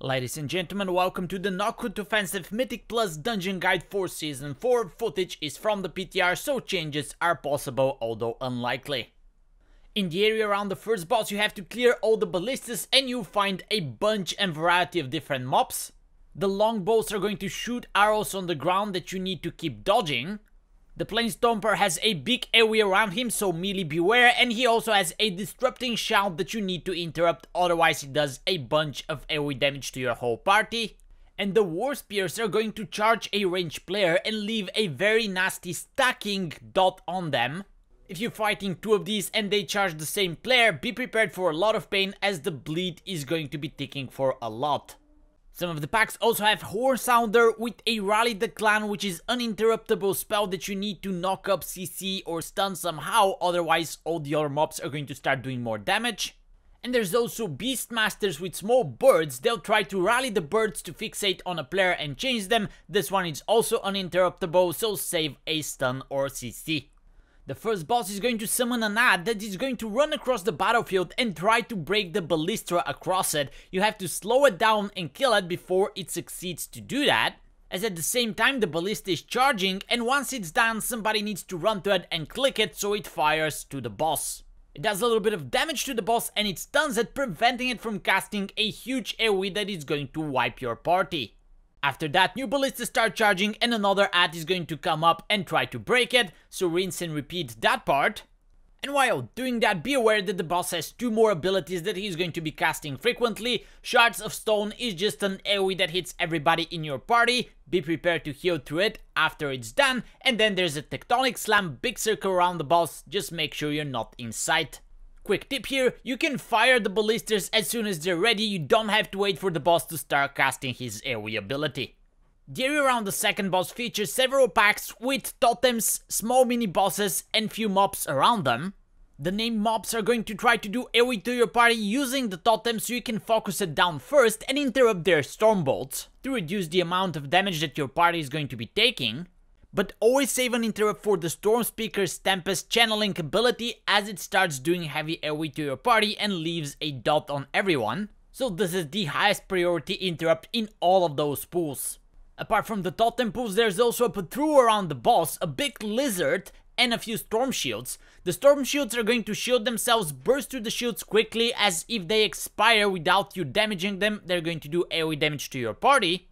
Ladies and gentlemen, welcome to the Nokhud Offensive Mythic Plus Dungeon Guide for Season 4. Footage is from the PTR, so changes are possible, although unlikely. In the area around the first boss, you have to clear all the ballistas and you find a bunch and variety of different mobs. The longbows are going to shoot arrows on the ground that you need to keep dodging. The Planestomper has a big area around him, so melee beware, and he also has a disrupting shout that you need to interrupt, otherwise he does a bunch of AoE damage to your whole party. And the Warspears are going to charge a ranged player and leave a very nasty stacking dot on them. If you're fighting two of these and they charge the same player, be prepared for a lot of pain as the bleed is going to be ticking for a lot. Some of the packs also have Horn Sounder with a Rally the Clan, which is an uninterruptible spell that you need to knock up, CC or stun somehow, otherwise all the other mobs are going to start doing more damage. And there's also Beastmasters with small birds. They'll try to rally the birds to fixate on a player and change them. This one is also uninterruptible, so save a stun or CC. The first boss is going to summon an ad that is going to run across the battlefield and try to break the ballista across it. You have to slow it down and kill it before it succeeds to do that, as at the same time the ballista is charging, and once it's done somebody needs to run to it and click it so it fires to the boss. It does a little bit of damage to the boss and it stuns it, preventing it from casting a huge AoE that is going to wipe your party. After that, new ballistas start charging and another ad is going to come up and try to break it, so rinse and repeat that part. And while doing that, be aware that the boss has two more abilities that he's going to be casting frequently. Shards of Stone is just an AoE that hits everybody in your party. Be prepared to heal through it after it's done. And then there's a Tectonic Slam, big circle around the boss, just make sure you're not in sight. Quick tip here, you can fire the ballistas as soon as they're ready, you don't have to wait for the boss to start casting his AoE ability. The area around the second boss features several packs with totems, small mini bosses and few mobs around them. The named mobs are going to try to do AoE to your party using the totem, so you can focus it down first and interrupt their storm bolts to reduce the amount of damage that your party is going to be taking. But always save an interrupt for the Storm Speaker's Tempest channeling ability, as it starts doing heavy AoE to your party and leaves a dot on everyone. So this is the highest priority interrupt in all of those pools. Apart from the totem pools, there's also a patrol around the boss, a big lizard and a few storm shields. The storm shields are going to shield themselves, burst through the shields quickly, as if they expire without you damaging them, they're going to do AoE damage to your party.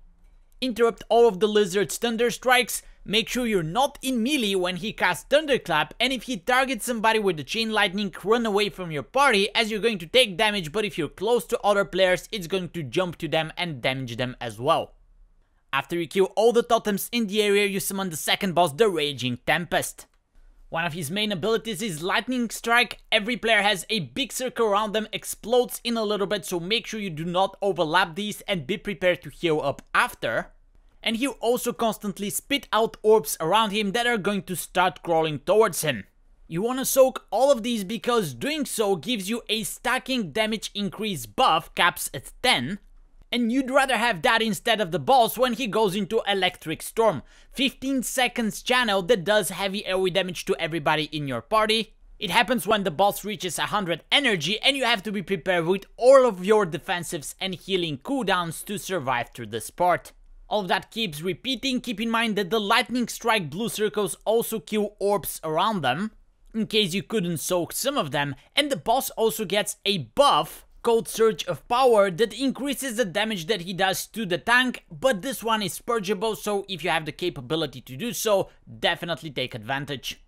Interrupt all of the lizard's thunder strikes. Make sure you're not in melee when he casts Thunderclap, and if he targets somebody with the Chain Lightning, run away from your party as you're going to take damage, but if you're close to other players, it's going to jump to them and damage them as well. After you kill all the totems in the area, you summon the second boss, the Raging Tempest. One of his main abilities is Lightning Strike. Every player has a big circle around them, explodes in a little bit, so make sure you do not overlap these and be prepared to heal up after. And he'll also constantly spit out orbs around him that are going to start crawling towards him. You wanna soak all of these because doing so gives you a stacking damage increase buff, caps at 10. And you'd rather have that instead of the boss when he goes into Electric Storm. 15 seconds channel that does heavy AoE damage to everybody in your party. It happens when the boss reaches 100 energy and you have to be prepared with all of your defensives and healing cooldowns to survive through this part. All of that keeps repeating. Keep in mind that the Lightning Strike blue circles also kill orbs around them, in case you couldn't soak some of them, and the boss also gets a buff called Surge of Power that increases the damage that he does to the tank, but this one is purgeable, so if you have the capability to do so, definitely take advantage.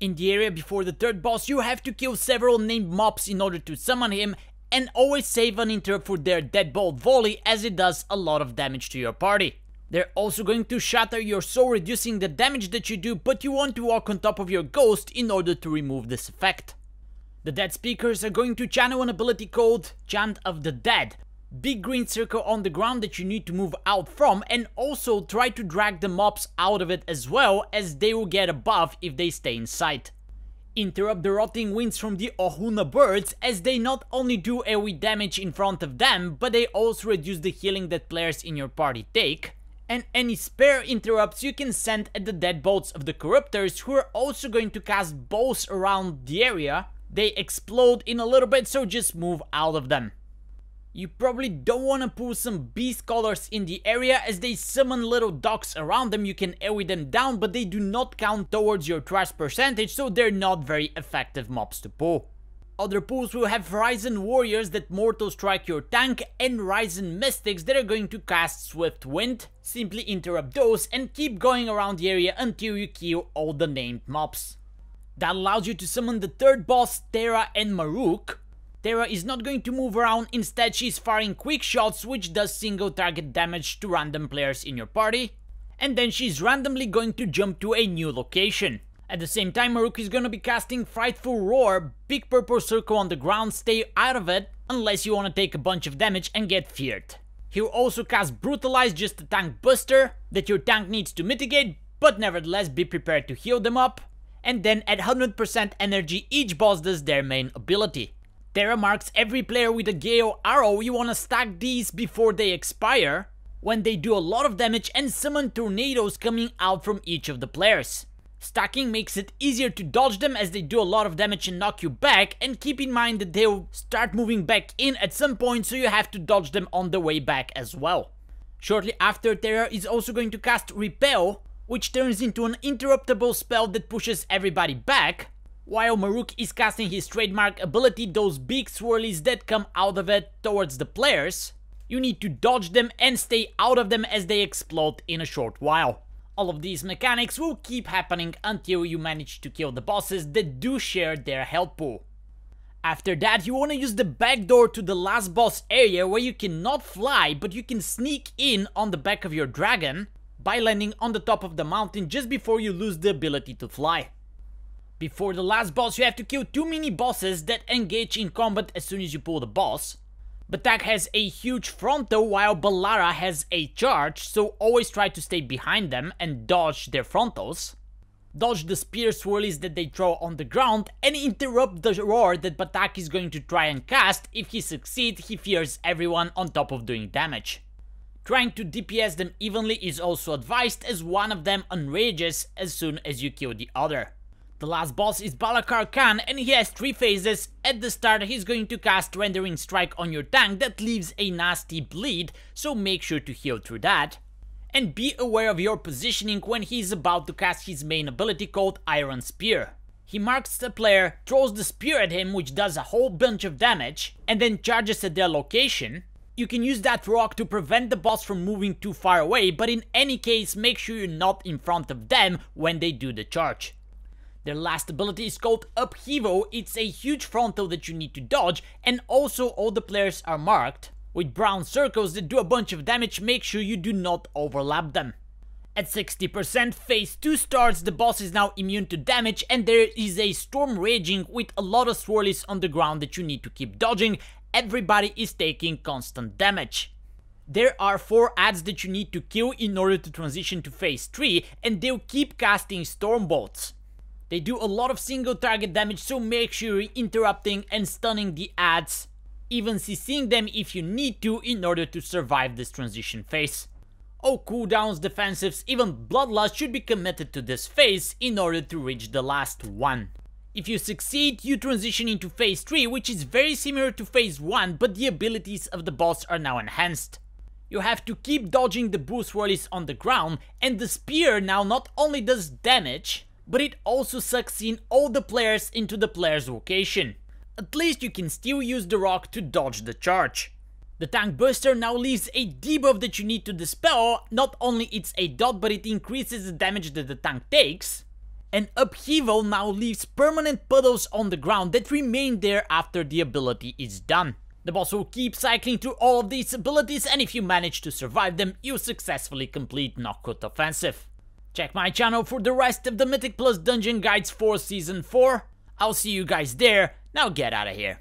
In the area before the third boss, you have to kill several named mobs in order to summon him, and always save an interrupt for their Deadbolt Volley, as it does a lot of damage to your party. They're also going to shatter your soul, reducing the damage that you do, but you want to walk on top of your ghost in order to remove this effect. The Dead Speakers are going to channel an ability called Chant of the Dead. Big green circle on the ground that you need to move out from, and also try to drag the mobs out of it as well, as they will get a buff if they stay in sight. Interrupt the rotting winds from the Ohuna birds, as they not only do AoE damage in front of them, but they also reduce the healing that players in your party take. And any spare interrupts you can send at the Deadbolts of the Corruptors, who are also going to cast balls around the area. They explode in a little bit, so just move out of them. You probably don't want to pull some beast colors in the area, as they summon little dogs around them. You can AoE them down, but they do not count towards your trash percentage, so they're not very effective mobs to pull. Other pulls will have Risen Warriors that mortal strike your tank, and Risen Mystics that are going to cast Swift Wind. Simply interrupt those and keep going around the area until you kill all the named mobs. That allows you to summon the third boss, Terra and Maruk. Terra is not going to move around, instead she's firing quick shots, which does single target damage to random players in your party. And then she's randomly going to jump to a new location. At the same time, Maruk is gonna be casting Frightful Roar, big purple circle on the ground, stay out of it, unless you wanna take a bunch of damage and get feared. He'll also cast Brutalize, just a tank buster that your tank needs to mitigate, but nevertheless be prepared to heal them up. And then at 100% energy, each boss does their main ability. Terra marks every player with a Gale arrow. You wanna stack these before they expire, when they do a lot of damage and summon tornadoes coming out from each of the players. Stacking makes it easier to dodge them, as they do a lot of damage and knock you back, and keep in mind that they'll start moving back in at some point, so you have to dodge them on the way back as well. Shortly after, Terra is also going to cast Repel, which turns into an interruptible spell that pushes everybody back, while Maruk is casting his trademark ability, those big swirlies that come out of it towards the players. You need to dodge them and stay out of them as they explode in a short while. All of these mechanics will keep happening until you manage to kill the bosses that do share their health pool. After that, you want to use the backdoor to the last boss area, where you cannot fly, but you can sneak in on the back of your dragon by landing on the top of the mountain just before you lose the ability to fly. Before the last boss, you have to kill two mini bosses that engage in combat as soon as you pull the boss. Batak has a huge frontal, while Ballara has a charge, so always try to stay behind them and dodge their frontals. Dodge the spear swirlies that they throw on the ground, and interrupt the roar that Batak is going to try and cast. If he succeeds, he fears everyone on top of doing damage. Trying to DPS them evenly is also advised, as one of them enrages as soon as you kill the other. The last boss is Balakar Khan, and he has three phases. At the start, he's going to cast Rendering Strike on your tank that leaves a nasty bleed, so make sure to heal through that. And be aware of your positioning when he's about to cast his main ability called Iron Spear. He marks the player, throws the spear at him, which does a whole bunch of damage, and then charges at their location. You can use that rock to prevent the boss from moving too far away, but in any case, make sure you're not in front of them when they do the charge. Their last ability is called Upheaval. It's a huge frontal that you need to dodge, and also all the players are marked with brown circles that do a bunch of damage. Make sure you do not overlap them. At 60%, phase 2 starts. The boss is now immune to damage, and there is a storm raging with a lot of swirlies on the ground that you need to keep dodging. Everybody is taking constant damage. There are 4 adds that you need to kill in order to transition to phase 3, and they'll keep casting storm bolts. They do a lot of single target damage, so make sure you're interrupting and stunning the adds, even CCing them if you need to, in order to survive this transition phase. All cooldowns, defensives, even bloodlust should be committed to this phase in order to reach the last one. If you succeed, you transition into phase 3, which is very similar to phase 1, but the abilities of the boss are now enhanced. You have to keep dodging the blue swirlies on the ground, and the spear now not only does damage, but it also sucks in all the players into the player's location. At least you can still use the rock to dodge the charge. The tank buster now leaves a debuff that you need to dispel. Not only it's a dot, but it increases the damage that the tank takes. And Upheaval now leaves permanent puddles on the ground that remain there after the ability is done. The boss will keep cycling through all of these abilities, and if you manage to survive them, you successfully complete Nokhud Offensive. Check my channel for the rest of the Mythic Plus Dungeon Guides for Season 4. I'll see you guys there. Now get out of here.